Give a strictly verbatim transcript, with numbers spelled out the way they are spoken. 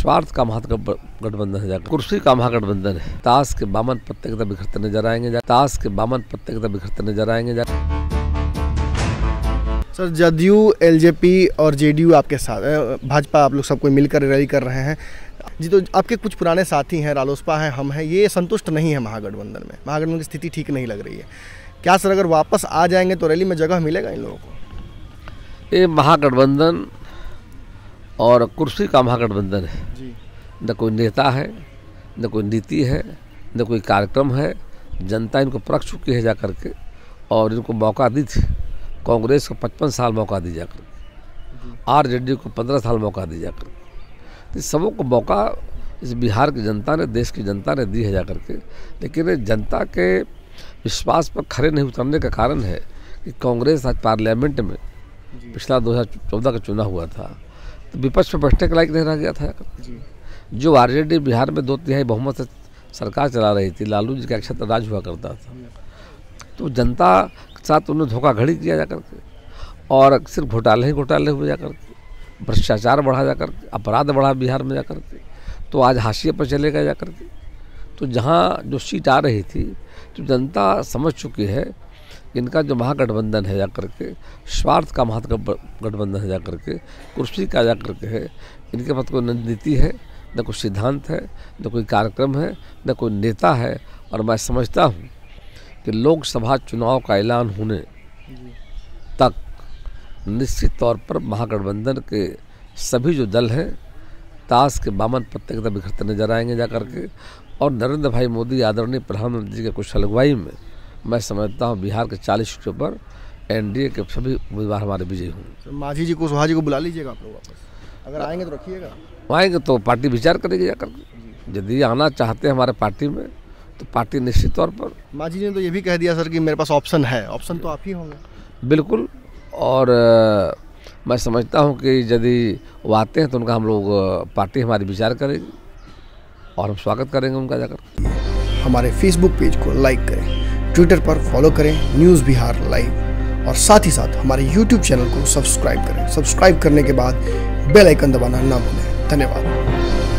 स्वार्थ का महागठबंधन है, जाकर कुर्सी का महागठबंधन है। ताश के बामन पत्ते की तरह बिखरते नजर आएंगे, ताश के बामन पत्ते की तरह बिखरते नजर आएंगे। सर, जदयू, एलजेपी और जेडीयू आपके साथ, भाजपा, आप लोग सबको मिलकर रैली कर रहे हैं जी। तो आपके कुछ पुराने साथी हैं, रालोसपा हैं, हम हैं, ये संतुष्ट नहीं है महागठबंधन में। महागठबंधन की स्थिति ठीक नहीं लग रही है। क्या सर, अगर वापस आ जाएंगे तो रैली में जगह मिलेगा इन लोगों को? ये महागठबंधन और कुर्सी का महागठबंधन है जी। न कोई नेता है, न कोई नीति है, न कोई कार्यक्रम है। जनता इनको परख चुकी है जा कर के, और इनको मौका दी थी। कांग्रेस को पचपन साल मौका दी जा कर, आरजेडी को पंद्रह साल मौका दी जा कर। इस सबों को मौका इस बिहार की जनता ने, देश की जनता ने दी है जा कर के। लेकिन जनता के विश्वास पर खरे नहीं उतरने का कारण है कि कांग्रेस आज पार्लियामेंट में पिछला दो हज़ार चौदह का चुनाव हुआ था तो विपक्ष पर बैठने के लायक नहीं रह गया था जी। जो आरजेडी बिहार में दो तिहाई बहुमत से सरकार चला रही थी, लालू जी का अक्षत राज हुआ करता था, तो जनता के साथ उन्हें धोखाधड़ी किया जा करके, और सिर्फ घोटाले ही घोटाले हुए जा करके, भ्रष्टाचार बढ़ा जा करके, अपराध बढ़ा बिहार में जा करके, तो आज हाशिए पर चले गए जा करके। तो जहाँ जो सीट आ रही थी, तो जनता समझ चुकी है कि इनका जो महागठबंधन है जा करके, स्वार्थ का महागठबंधन है जा करके, कुर्सी का जा करके है। इनके पास कोई नीति है, न कोई सिद्धांत है, न कोई कार्यक्रम है, न कोई नेता है। और मैं समझता हूँ कि लोकसभा चुनाव का ऐलान होने तक निश्चित तौर पर महागठबंधन के सभी जो दल हैं ताश के बामन पत्ते की तरह बिखरते नजर आएंगे जा करके। और नरेंद्र भाई मोदी, आदरणीय प्रधानमंत्री जी के कुछ अगुवाई में मैं समझता हूँ बिहार के चालीस सीटों पर एनडीए के सभी उम्मीदवार हमारे विजयी होंगे। मांझी जी को, सोहाजी को बुला लीजिएगा आप लोग वापस, अगर आएंगे तो रखिएगा। आएंगे तो पार्टी विचार करेगी जा करके। यदि आना चाहते हैं हमारे पार्टी में तो पार्टी निश्चित तौर पर। मांझी जी ने तो ये भी कह दिया सर कि मेरे पास ऑप्शन है। ऑप्शन तो आप ही होंगे। बिल्कुल, और आ, मैं समझता हूँ कि यदि वो आते हैं तो उनका हम लोग पार्टी हमारी विचार करेगी और हम स्वागत करेंगे उनका जाकर। हमारे फेसबुक पेज को लाइक करें, ट्विटर पर फॉलो करें न्यूज़ बिहार लाइव, और साथ ही साथ हमारे यूट्यूब चैनल को सब्सक्राइब करें। सब्सक्राइब करने के बाद बेल आइकन दबाना ना भूलें। धन्यवाद।